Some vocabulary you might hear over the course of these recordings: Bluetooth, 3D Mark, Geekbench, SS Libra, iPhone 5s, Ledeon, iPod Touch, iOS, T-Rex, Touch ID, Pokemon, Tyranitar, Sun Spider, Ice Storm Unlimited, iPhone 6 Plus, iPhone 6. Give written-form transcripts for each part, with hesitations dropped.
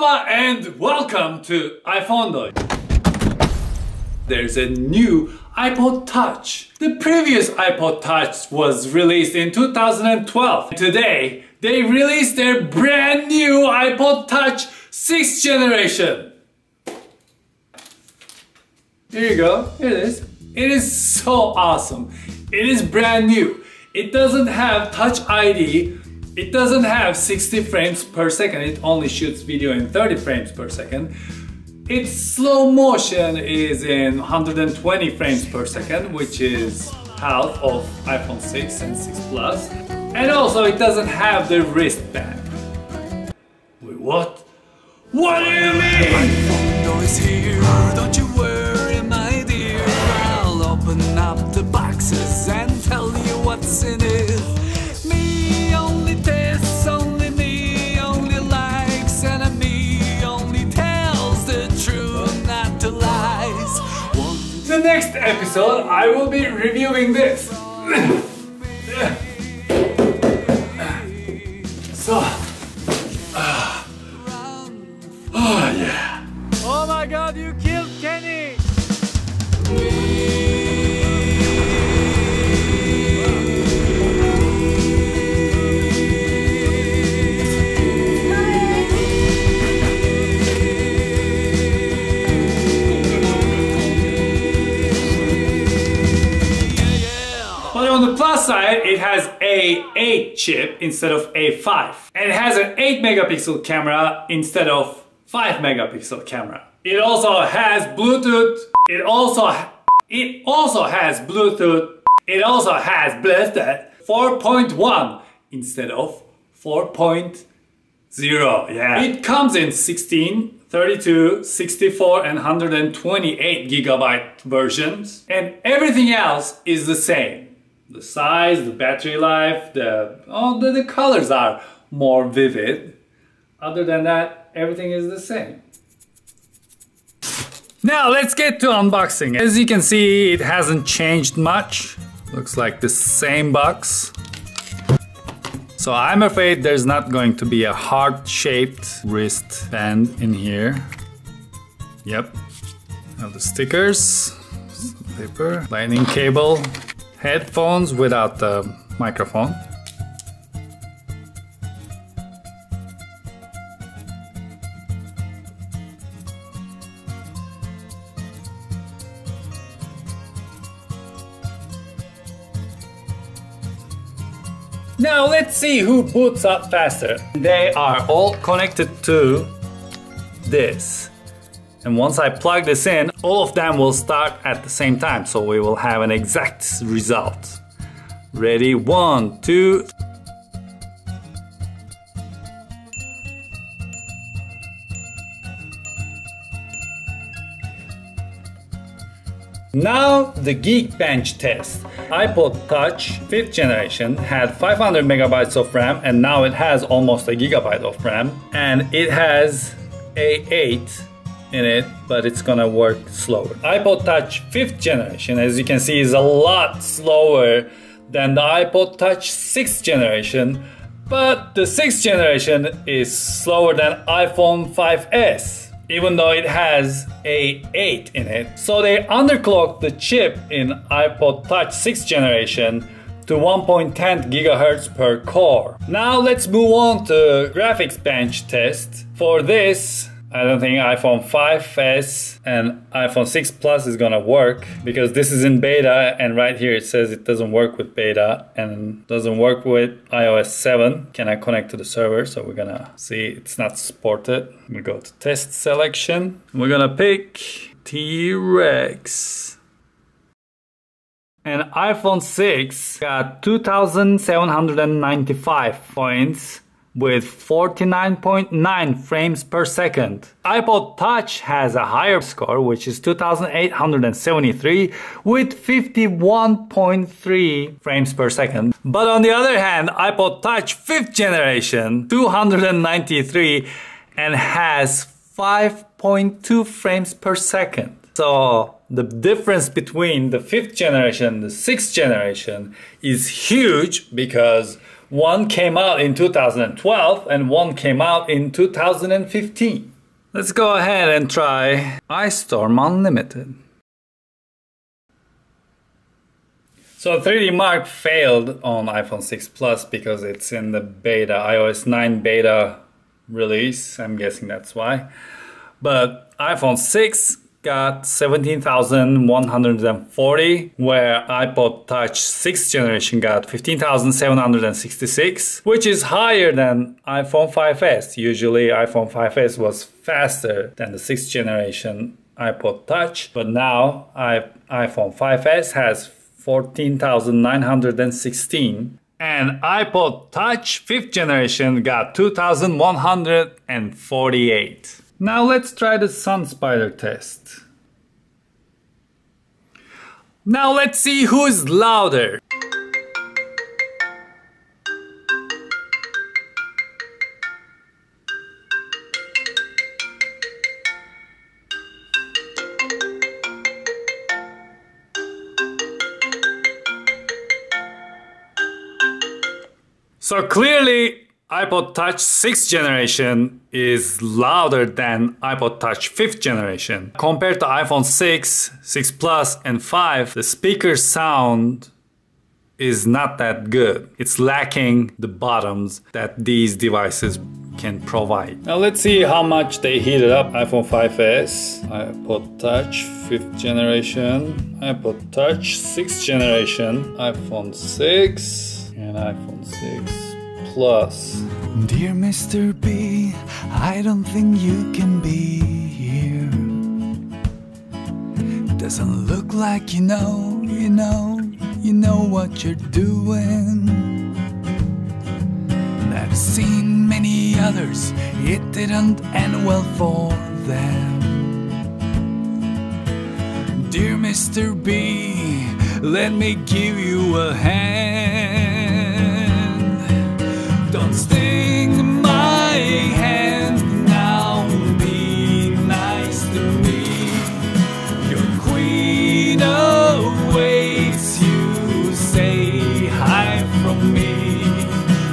Merhaba and welcome to iPhone. There's a new iPod Touch. The previous iPod Touch was released in 2012. Today, they released their brand new iPod Touch 6th generation. Here you go, here it is. It is so awesome. It is brand new. It doesn't have Touch ID. It doesn't have 60 frames per second, it only shoots video in 30 frames per second. Its slow motion is in 120 frames per second, which is half of iPhone 6 and 6 Plus. And also it doesn't have the wristband. Wait, what? What do you mean? iPhone noise here, don't you worry my dear. I'll open up the boxes and tell you what's in it. The next episode, I will be reviewing this. Oh yeah. Oh my God, you killed Kenny. Side, it has A8 chip instead of A5, and it has an 8 megapixel camera instead of 5 megapixel camera. It also has Bluetooth. It also has Bluetooth. It also has Bluetooth 4.1 instead of 4.0. Yeah. It comes in 16, 32, 64, and 128 gigabyte versions, and everything else is the same. The size, the battery life, the colors are more vivid. Other than that, everything is the same. Now let's get to unboxing. As you can see, it hasn't changed much. Looks like the same box. So I'm afraid there's not going to be a heart-shaped wristband in here. Yep. Now the stickers, some paper, lightning cable. Headphones without the microphone. Now let's see who boots up faster. They are all connected to this. And once I plug this in, all of them will start at the same time, so we will have an exact result. Ready? 1, 2. Now the Geekbench test. iPod Touch 5th generation had 500 megabytes of RAM, and now it has almost a gigabyte of RAM, and it has A8 in it, but it's gonna work slower. iPod Touch 5th generation, as you can see, is a lot slower than the iPod Touch 6th generation, but the 6th generation is slower than iPhone 5s, even though it has A8 in it. So they underclocked the chip in iPod Touch 6th generation to 1.10 GHz per core. Now let's move on to graphics bench test. For this, I don't think iPhone 5s and iPhone 6 Plus is gonna work, because this is in beta, and right here it says it doesn't work with beta and doesn't work with iOS 7. Can I connect to the server? So we're gonna see it's not supported. We go to test selection. We're gonna pick T-Rex. And iPhone 6 got 2,795 points with 49.9 frames per second. iPod Touch has a higher score, which is 2,873 with 51.3 frames per second. But on the other hand, iPod Touch 5th generation, 293, and has 5.2 frames per second. So the difference between the 5th generation and the 6th generation is huge, because one came out in 2012 and one came out in 2015. Let's go ahead and try Ice Storm Unlimited. So 3D Mark failed on iPhone 6 Plus because it's in the beta, iOS 9 beta release. I'm guessing that's why. But iPhone 6 got 17,140, where iPod Touch 6th generation got 15,766, which is higher than iPhone 5s. Usually iPhone 5s was faster than the 6th generation iPod Touch, but now iPhone 5s has 14,916, and iPod Touch 5th generation got 2,148. Now let's try the Sun Spider test. Now let's see who's louder. So clearly, iPod Touch 6th generation is louder than iPod Touch 5th generation. Compared to iPhone 6, 6 Plus and 5, the speaker sound is not that good. It's lacking the bottoms that these devices can provide. Now let's see how much they heated up iPhone 5s, iPod Touch 5th generation, iPod Touch 6th generation, iPhone 6 and iPhone 6. Plus. Dear Mr. B, I don't think you can be here. Doesn't look like you know what you're doing. I've seen many others, it didn't end well for them. Dear Mr. B, let me give you a hand. Don't sting my hand now, be nice to me. Your queen awaits you, say hi from me.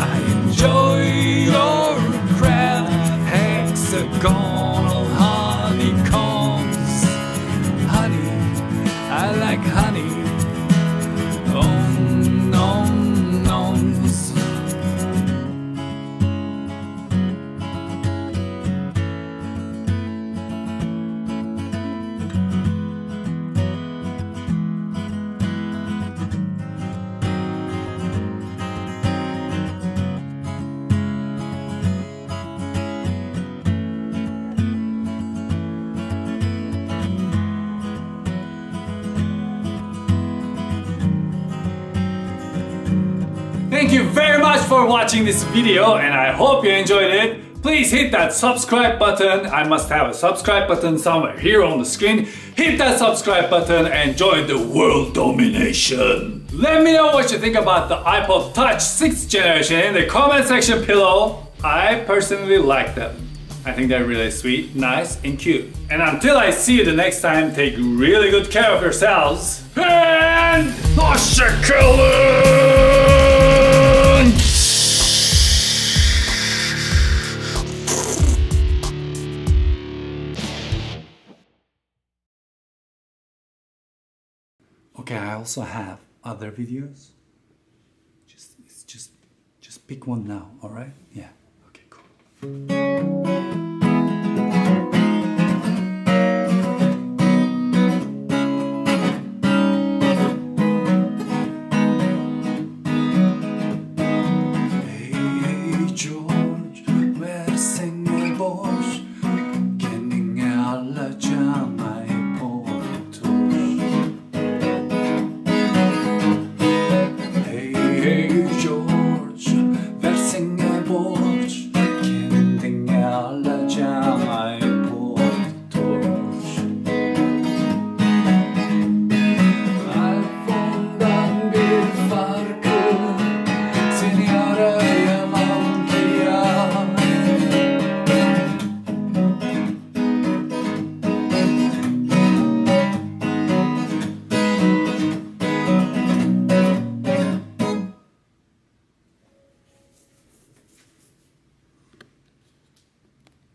I enjoy your crab, hexagonal honeycombs. Honey, I like honey. Thank you very much for watching this video, and I hope you enjoyed it. Please hit that subscribe button. I must have a subscribe button somewhere here on the screen. Hit that subscribe button and join the world domination. Let me know what you think about the iPod Touch 6th generation in the comment section below. I personally like them. I think they're really sweet, nice, and cute. And until I see you the next time, take really good care of yourselves. And hoşçakalın. Okay, I also have other videos. Just pick one now, all right? Yeah. Okay, cool.